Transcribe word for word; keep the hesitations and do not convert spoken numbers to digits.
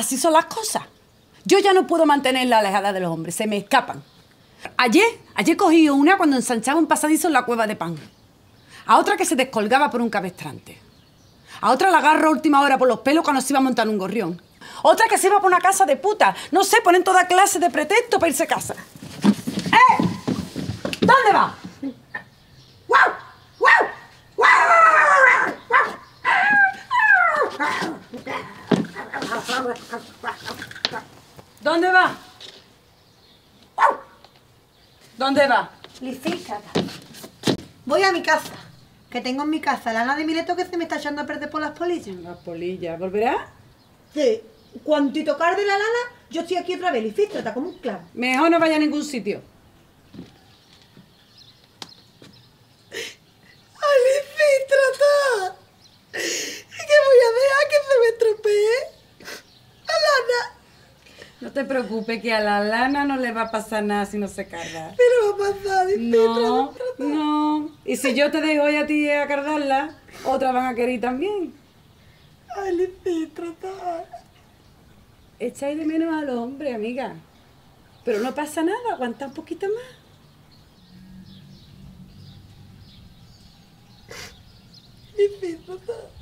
Así son las cosas. Yo ya no puedo mantenerla alejada de los hombres, se me escapan. Ayer, ayer cogí una cuando ensanchaba un pasadizo en la Cueva de Pan. A otra que se descolgaba por un cabestrante. A otra la agarro a última hora por los pelos cuando se iba a montar un gorrión. Otra que se iba por una casa de puta. No sé, ponen toda clase de pretexto para irse a casa. ¡Eh! ¿Dónde va? ¡Guau! ¡Guau! ¡Guau! ¡Guau! ¿Dónde va? ¿Dónde va? Lisístrata. Voy a mi casa, que tengo en mi casa lana de Mileto que se me está echando a perder por las polillas. Las polillas, ¿volverá? Sí. Cuanto tocar de la lana, yo estoy aquí otra vez, Lisístrata, como un clavo. Mejor no vaya a ningún sitio. ¡Lisístrata! ¿Qué voy a dejar que se me estropee? ¡La lana! No te preocupes, que a la lana no le va a pasar nada si no se carga. Pero va a pasar, Lisístrata. No, no. Y si yo te dejo hoy a ti a cargarla, otras van a querer también. ¡Ay, Lisístrata! Echáis de menos a los hombres, amiga. Pero no pasa nada, aguanta un poquito más. Lisístrata.